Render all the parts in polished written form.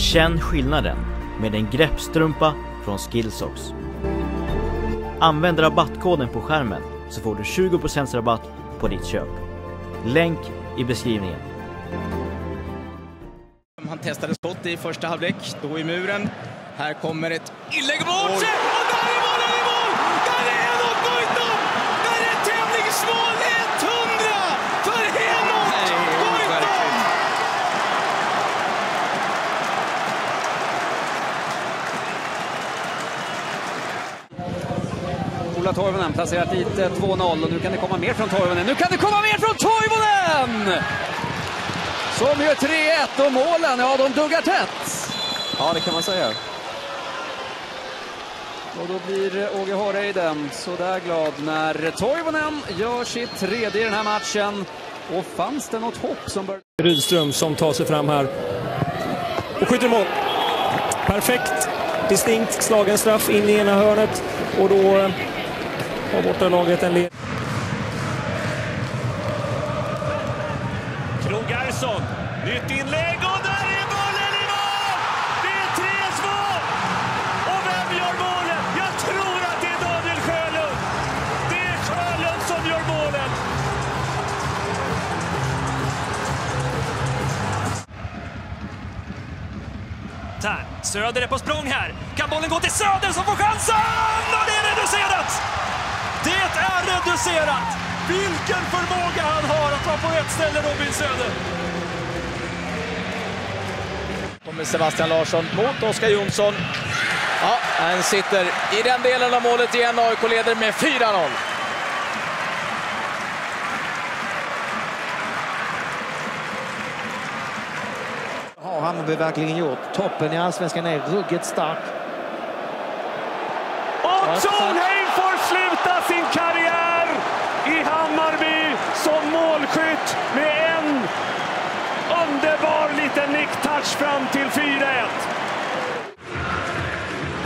Känn skillnaden med en greppstrumpa från Skillsox. Använd rabattkoden på skärmen så får du 20% rabatt på ditt köp. Länk i beskrivningen. Han testade skott i första halvlek, då i muren. Här kommer ett inlägg bort. Och där är målet i mål! Där är något Goitom! Där är tävlingsmål 100 för Henok Goitom! Ola Toivonen placerat dit 2-0 och nu kan det komma mer från Toivonen. Nu kan det komma mer från Toivonen! Som gör 3-1 och målen, ja de duggar tätt. Ja det kan man säga. Och då blir Åge Hareiden så där glad när Toivonen gör sitt tredje i den här matchen. Och fanns det något hopp som började... Rylström som tar sig fram här. Och skjuter mål. Perfekt, distinkt, slagen straff in i ena hörnet. Och då har borta laget en led. Krogersson, nytt inlägg och där är bollen i mål! Det är 3-2! Och vem gör målen? Jag tror att det är Daniel Sjölund! Det är Sjölund som gör målen! Tär, Söder är på språng här. Kan bollen gå till Söder som får chansen? Och det är reducerat! Det är reducerat! Vilken förmåga han har att vara på rätt ställe, Robin Söder! Kommer Sebastian Larsson mot Oscar Jonsson. Ja, han sitter i den delen av målet igen. AIK leder med 4-0. Har Hammarby verkligen gjort. Toppen i Allsvenskan är ruggigt stark. Och Solheim får sluta sin karriär! I Hammarby som målskytt med en underbar liten nicktouch fram till 4-1.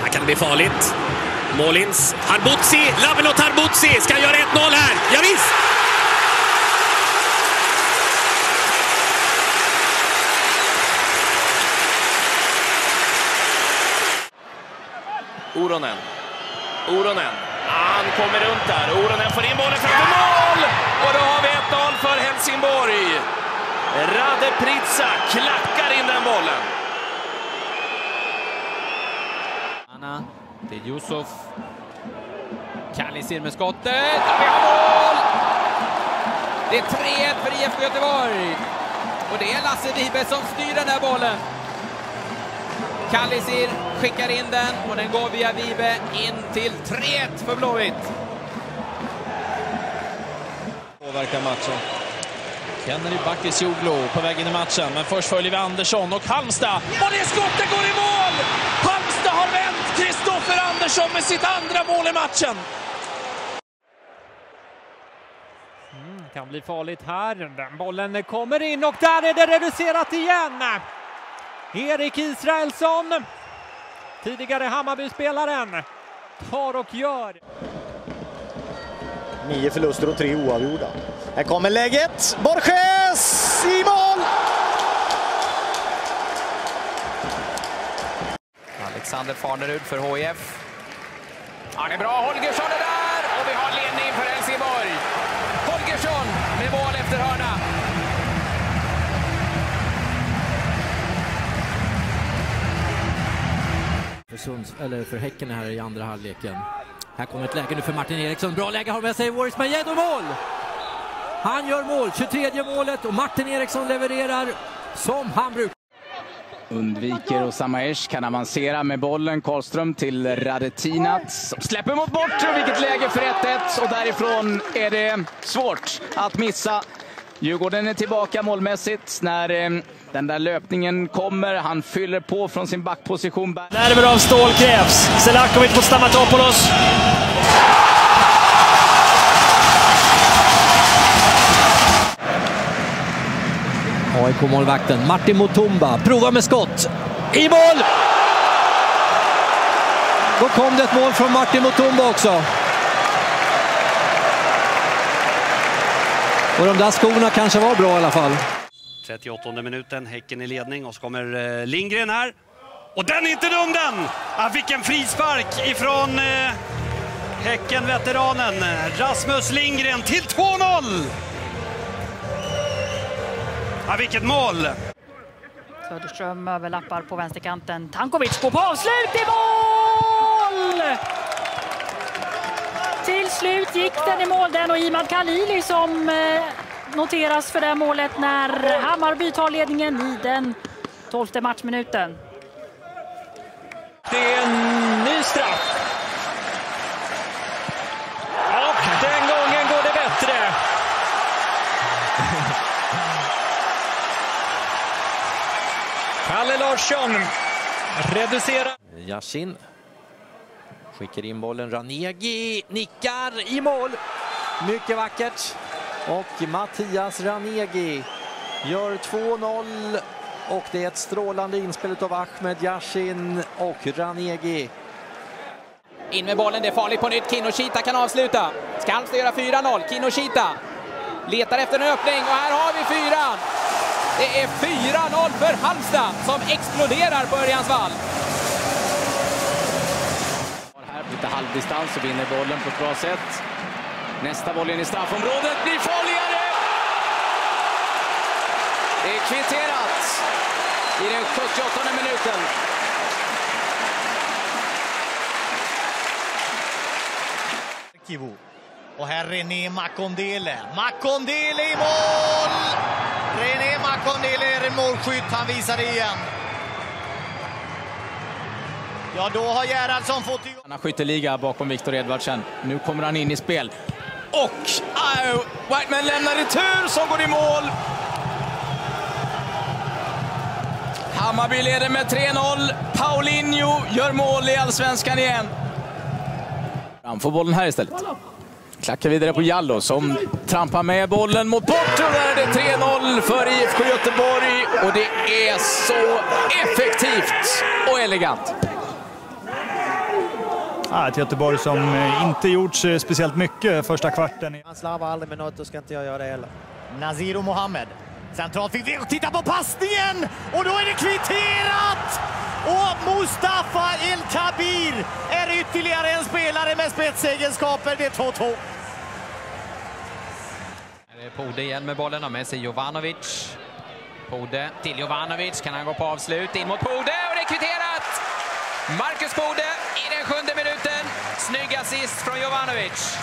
Här kan det bli farligt. Målins, Harbutsi, Lavelo Harbutsi ska göra 1-0 här. Ja visst! Oronen. Han kommer runt där. Oronen får in bollen framför mål! Och då har vi 1-0 för Helsingborg. Rade Prica klackar in den bollen. Anna till Yusuf. Kallis in med skottet. Vi har mål! Det är 3-1 för IFK Göteborg. Och det är Lasse Vibe som styr den här bollen. Kallis skickar in den och den går via Vibe in till 3-1 för Blåvitt. Påverkar matchen. Kennedy Backis Joglo på väg in i matchen. Men först följer vi Andersson och Halmstad. Och det skottet går i mål! Halmstad har vänt Kristoffer Andersson med sitt andra mål i matchen. Kan bli farligt här. Den bollen kommer in och där är det reducerat igen. Erik Israelsson, tidigare Hammarby-spelaren, tar och gör. 9 förluster och 3 oavgjorda. Här kommer läget. Borges i mål! Alexander Farnerud för HIF. Ja, det är bra. Holgersson är där och vi har ledning för Helsingborg. Holgersson med mål efter hörna. För Häcken här i andra halvleken. Här kommer ett läge nu för Martin Eriksson. Bra läge har med sig Warriors, men gör mål! Han gör mål, 23:e målet och Martin Eriksson levererar som han brukar. Undviker och Samaesh kan avancera med bollen. Karlström till Radetinat som släpper mot bort och vilket läge för 1-1. Och därifrån är det svårt att missa. Djurgården är tillbaka målmässigt när den där löpningen kommer. Han fyller på från sin backposition. Nerver av stål krävs. Selakovic mot Stamatopoulos. AIK-målvakten Martin Mutumba provar med skott. I mål! Då kom det ett mål från Martin Mutumba också. Och de där skorna kanske var bra i alla fall. 38 minuten, Häcken i ledning och så kommer Lindgren här. Och den är inte dum den! Han fick en frispark ifrån Häcken-veteranen Rasmus Lindgren till 2-0! Ja, vilket mål! Söderström överlappar på vänsterkanten. Tankovic går på avslut i mål! Till slut gick den i mål den och Imad Khalili som noteras för det målet när Hammarby tar ledningen i den 12:e matchminuten. Det är en ny straff. Och den gången går det bättre. Kalle Larsson reducerar. Yasin skickar in bollen. Ranegi nickar i mål. Mycket vackert. Och Mattias Ranegi gör 2-0. Och det är ett strålande inspel av Ahmed Yasin och Ranegi. In med bollen, det är farligt på nytt. Kinoshita kan avsluta. Ska Halmstad göra 4-0. Kinoshita letar efter en öppning och här har vi fyran. Det är 4-0 för Halmstad som exploderar på Örjansvall. Här lite halvdistans och vinner bollen på ett bra sätt. Nästa bollen i straffområdet blir farligare. Det är kvitterat i den 78:e minuten. Kivu. Och här René Makondele. Makondele i mål! René Makondele är en målskytt, han visar igen. Ja, då har Gerhardsson fått... Han skjuter liga bakom Viktor Edvardsen. Nu kommer han in i spel. Och Whiteman lämnar i tur som går i mål. Hammarby leder med 3-0. Paulinho gör mål i Allsvenskan igen. Han får bollen här istället. Klackar vidare på Jallo som trampar med bollen mot bort. Och där är det 3-0 för IFK Göteborg. Och det är så effektivt och elegant. Ja, ett Göteborg som inte gjort speciellt mycket första kvarten. Han slavar aldrig med något och ska inte jag göra det heller. Nazir och Mohammed. Centralt fick vi titta på passningen och då är det kvitterat! Och Mustafa El Kabir är ytterligare en spelare med spetsegenskaper. Det är 2-2. Här är Pode igen med bollen och med sig Jovanovic. Pode till Jovanovic, kan han gå på avslut in mot Pode och det är kvitterat! Marcus Pode i den 7:e minuten. Snygg assist från Jovanovic.